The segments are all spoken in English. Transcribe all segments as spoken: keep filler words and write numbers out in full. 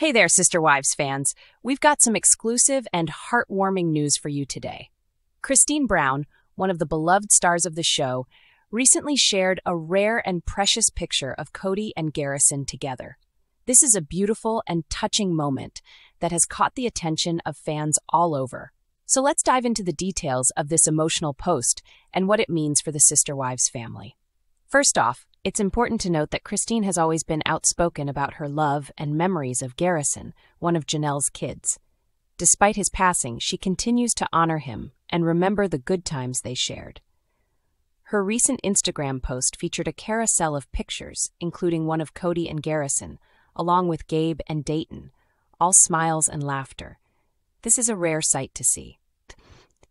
Hey there, Sister Wives fans. We've got some exclusive and heartwarming news for you today. Christine Brown, one of the beloved stars of the show, recently shared a rare and precious picture of Kody and Garrison together. This is a beautiful and touching moment that has caught the attention of fans all over. So let's dive into the details of this emotional post and what it means for the Sister Wives family. First off, it's important to note that Christine has always been outspoken about her love and memories of Garrison, one of Janelle's kids. Despite his passing, she continues to honor him and remember the good times they shared. Her recent Instagram post featured a carousel of pictures, including one of Kody and Garrison, along with Gabe and Dayton, all smiles and laughter. This is a rare sight to see,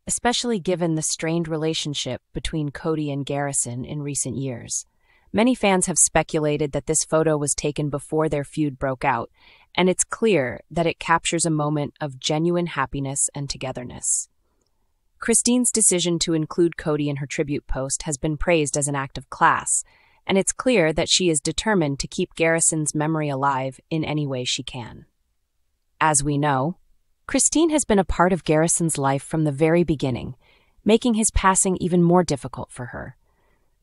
especially given the strained relationship between Kody and Garrison in recent years. Many fans have speculated that this photo was taken before their feud broke out, and it's clear that it captures a moment of genuine happiness and togetherness. Christine's decision to include Kody in her tribute post has been praised as an act of class, and it's clear that she is determined to keep Garrison's memory alive in any way she can. As we know, Christine has been a part of Garrison's life from the very beginning, making his passing even more difficult for her.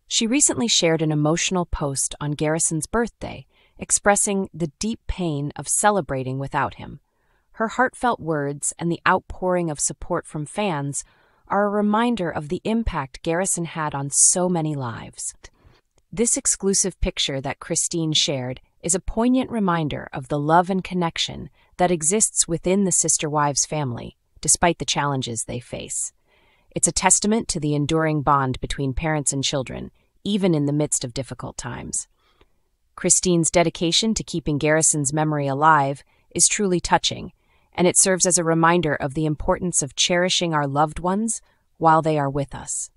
She recently shared an emotional post on Garrison's birthday, expressing the deep pain of celebrating without him. Her heartfelt words and the outpouring of support from fans are a reminder of the impact Garrison had on so many lives. This exclusive picture that Christine shared is a poignant reminder of the love and connection that exists within the Sister Wives family, despite the challenges they face. It's a testament to the enduring bond between parents and children, even in the midst of difficult times. Christine's dedication to keeping Garrison's memory alive is truly touching, and it serves as a reminder of the importance of cherishing our loved ones while they are with us.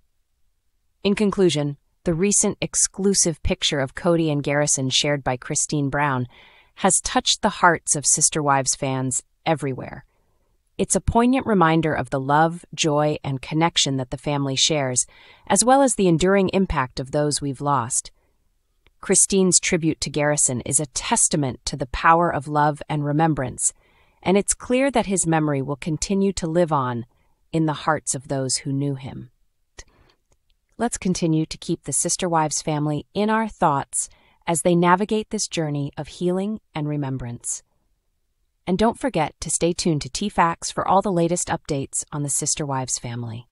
In conclusion, the recent exclusive picture of Kody and Garrison shared by Christine Brown has touched the hearts of Sister Wives fans everywhere. It's a poignant reminder of the love, joy, and connection that the family shares, as well as the enduring impact of those we've lost. Christine's tribute to Garrison is a testament to the power of love and remembrance, and it's clear that his memory will continue to live on in the hearts of those who knew him. Let's continue to keep the Sister Wives family in our thoughts as they navigate this journey of healing and remembrance. And don't forget to stay tuned to TFacts for all the latest updates on the Sister Wives family.